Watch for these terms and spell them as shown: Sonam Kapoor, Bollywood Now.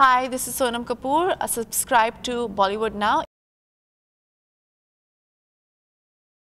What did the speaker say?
Hi, this is Sonam Kapoor. Subscribe to Bollywood Now.